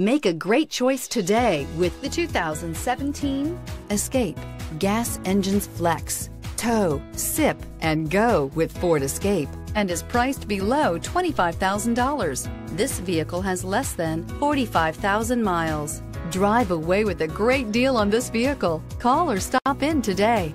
Make a great choice today with the 2017 Escape. Gas engines flex, tow, sip, and go with Ford Escape, and is priced below $25,000. This vehicle has less than 45,000 miles. Drive away with a great deal on this vehicle. Call or stop in today.